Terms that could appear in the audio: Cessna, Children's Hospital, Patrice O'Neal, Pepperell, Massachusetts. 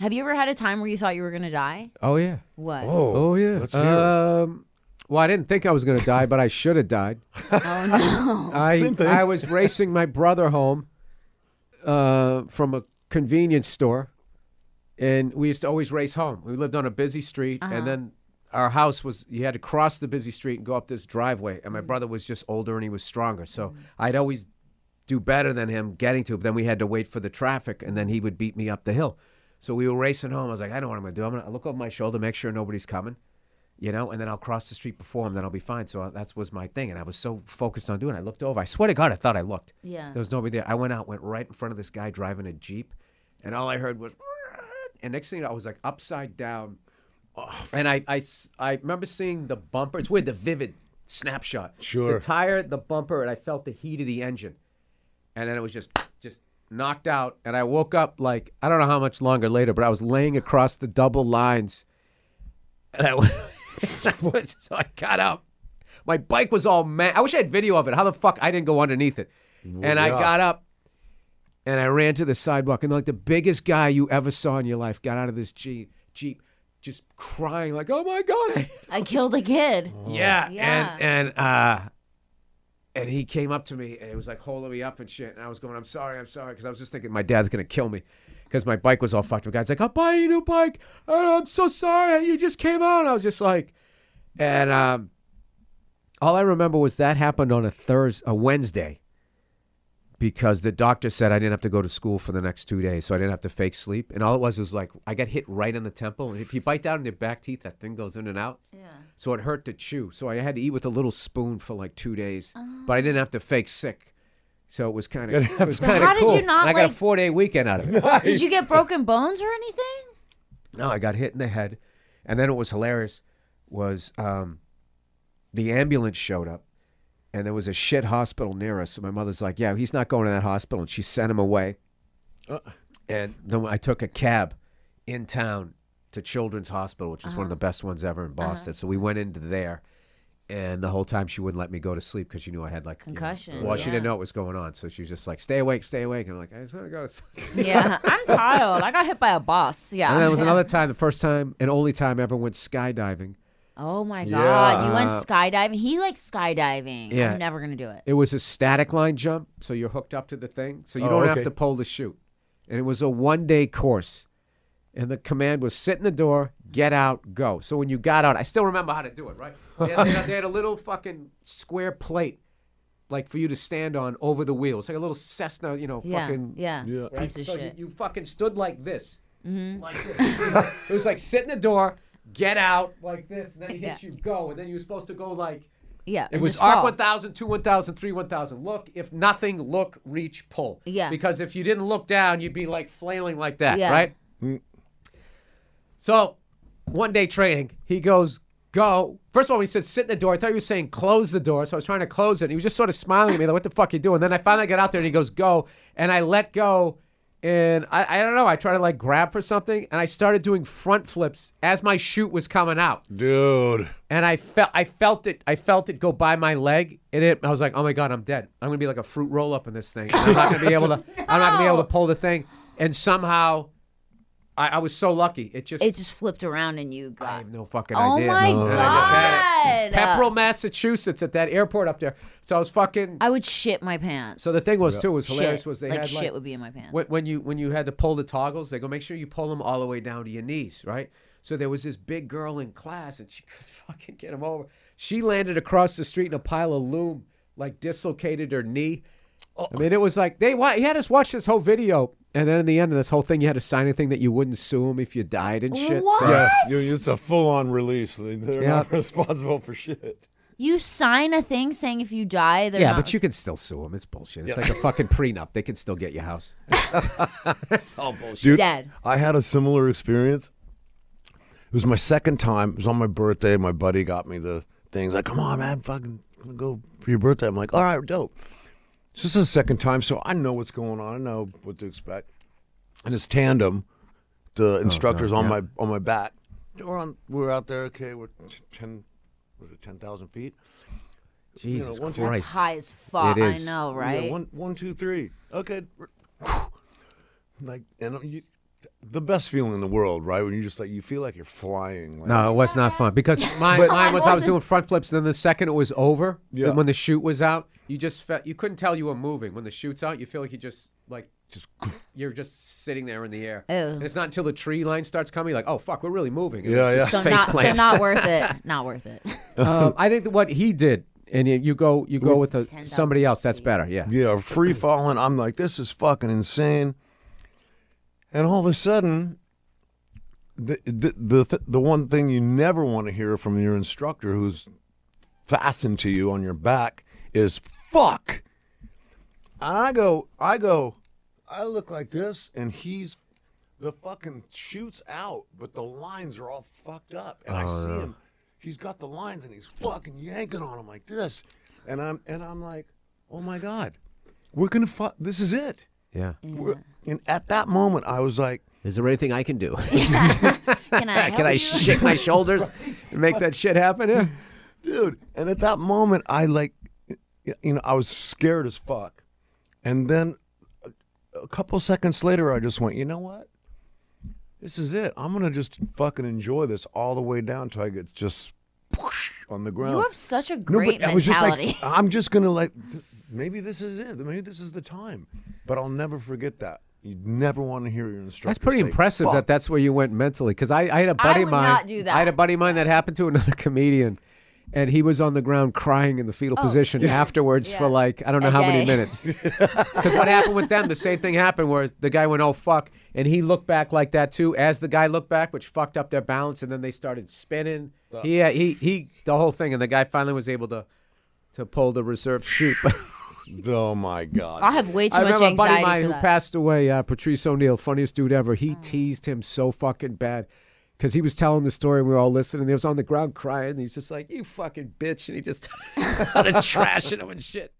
Have you ever had a time where you thought you were going to die? Oh, yeah. What? Oh, yeah. Let's hear it. Well, I didn't think I was going to die, but I should have died. Oh, no. I was racing my brother home from a convenience store, and we used to always race home. We lived on a busy street, and then our house was, you had to cross the busy street and go up this driveway, and my brother was just older and he was stronger, so I'd always do better than him getting to it, but then we had to wait for the traffic, and then he would beat me up the hill. So we were racing home. I was like, I know what I'm going to do. I'm going to look over my shoulder, make sure nobody's coming, you know, and then I'll cross the street before him, then I'll be fine. So that was my thing, and I was so focused on doing it. I looked over. I swear to God, I thought I looked. Yeah. There was nobody there. I went out, went right in front of this guy driving a Jeep, and all I heard was, and next thing I was like upside down, and I remember seeing the bumper. It's weird, the vivid snapshot. Sure. The tire, the bumper, and I felt the heat of the engine. And then it was just knocked out. And I woke up like, I don't know how much longer later, but I was laying across the double lines. And so I got up. My bike was all mad. I wish I had video of it. How the fuck I didn't go underneath it. Well, and I got up and I ran to the sidewalk. And like the biggest guy you ever saw in your life got out of this Jeep just crying like, oh my God. I killed a kid. Oh. Yeah. And he came up to me and it was like holding me up and shit. And I was going, I'm sorry, because I was just thinking my dad's gonna kill me because my bike was all fucked up. Guy's like, I'll buy you a new bike. Oh, I'm so sorry, you just came out. And I was just like, and all I remember was that happened on a Wednesday, because the doctor said I didn't have to go to school for the next 2 days, so I didn't have to fake sleep. And all it was like I got hit right in the temple. And if you bite down in your back teeth, that thing goes in and out. Yeah. So it hurt to chew. So I had to eat with a little spoon for like 2 days, but I didn't have to fake sick. So it was kind of cool. I got a 4-day weekend out of it. Nice. Did you get broken bones or anything? No, I got hit in the head. And then what was hilarious was the ambulance showed up. And there was a shit hospital near us. So my mother's like, yeah, he's not going to that hospital. And she sent him away. And then I took a cab in town to Children's Hospital, which is one of the best ones ever in Boston. So we went into there. And the whole time she wouldn't let me go to sleep because she knew I had like concussion. You know, well, she didn't know what was going on. So she was just like, stay awake, stay awake. And I'm like, I just want to go to sleep. Yeah, I'm tired. I got hit by a bus. Yeah. And there was another time, the first time and only time I ever went skydiving. Oh my God, you went skydiving? He likes skydiving. Yeah. I'm never going to do it. It was a static line jump, so you're hooked up to the thing, so you don't have to pull the chute. And it was a one-day course, and the command was sit in the door, get out, go. So when you got out, I still remember how to do it, right? They had a little fucking square plate, like for you to stand on over the wheels, like a little Cessna, you know, fucking... Yeah. Right? Piece of shit. You fucking stood like this. Mm-hmm. Like this. It was like sit in the door, get out like this, and then he hits you, go, and then you were supposed to go like, it was arc 1,000, 2, 1,000, 3, 1,000. Look, if nothing, look, reach, pull. Yeah. Because if you didn't look down, you'd be like flailing like that, right? Mm. So, one day training, he goes, go. First of all, when he said sit in the door, I thought he was saying close the door, so I was trying to close it. And he was just sort of smiling at me, like, what the fuck you doing? Then I finally got out there, and he goes, go, and I let go. And I don't know, I tried to like grab for something and I started doing front flips as my chute was coming out. Dude. And I felt it go by my leg and I was like, oh my God, I'm dead. I'm gonna be like a fruit roll up in this thing. I'm not gonna be able to I'm not gonna be able to pull the thing. And somehow I was so lucky. It just flipped around and you got. I have no fucking idea. Oh my God. I just had it. Pepperell, Massachusetts, at that airport up there. So I was fucking. I would shit my pants. So the thing was too was hilarious was they like had like shit would be in my pants. When you had to pull the toggles, they go make sure you pull them all the way down to your knees, right? So there was this big girl in class and she couldn't fucking get them over. She landed across the street in a pile of loom, like dislocated her knee. Oh. I mean, it was like he had us watch this whole video. And then in the end of this whole thing, you had to sign a thing that you wouldn't sue him if you died and shit. What? So. Yeah, it's a full-on release. They're not responsible for shit. You sign a thing saying if you die, they're not... but you can still sue them. It's bullshit. It's like a fucking prenup. They can still get your house. That's all bullshit. Dude, dead. I had a similar experience. It was my second time. It was on my birthday. My buddy got me the things. Like, come on, man, fucking go for your birthday. I'm like, all right, dope. So this is the second time, so I know what's going on. I know what to expect. And it's tandem. The instructor's on my back. We're out there. Okay, we're 10,000 feet. Jesus Christ! That's high as fuck. I know, right? Yeah, one, two, three. Okay. Like, and the best feeling in the world, right? When you just like, you feel like you're flying. Like, no, it was not fun because mine was I was doing front flips, and then the second it was over, and when the chute was out, you just felt, you couldn't tell you were moving. When the chute's out, you feel like you just you're just sitting there in the air. Ew. And it's not until the tree line starts coming, like, oh fuck, we're really moving. And so not worth it. Not worth it. I think that what he did. And you go with somebody else. That's better. Yeah. Yeah. Free falling. I'm like, this is fucking insane. And all of a sudden, the one thing you never want to hear from your instructor, who's fastened to you on your back, is fuck. And I look like this, and he's the fucking shoots out, but the lines are all fucked up, and I see him. He's got the lines and he's fucking yanking on him like this, and I'm like, oh my god, we're gonna fuck. This is it. Yeah. And at that moment, I was like, is there anything I can do? Yeah. Can I shake my shoulders and make that shit happen? Yeah. Dude. And at that moment, I I was scared as fuck, and then a couple seconds later, I just went, you know what? This is it. I'm going to just fucking enjoy this all the way down till I get just whoosh on the ground. You have such a great mentality. I was just like, I'm just going to like, maybe this is it. Maybe this is the time. But I'll never forget that. You'd never want to hear your instructor. That's pretty impressive fuck. That's where you went mentally. Because I had a buddy of mine. I would not do that. I had a buddy of mine that happened to another comedian. And he was on the ground crying in the fetal position afterwards for like, I don't know how many minutes. Because what happened with them, the same thing happened where the guy went, oh, fuck. And he looked back like that too, as the guy looked back, which fucked up their balance. And then they started spinning. He the whole thing. And the guy finally was able to pull the reserve chute. Oh, my God. I have way too much anxiety for that. I remember a buddy of mine who passed away, Patrice O'Neal, funniest dude ever. He teased him so fucking bad. Because he was telling the story, and we were all listening. He was on the ground crying, and he's just like, you fucking bitch. And he just started trashing him and shit.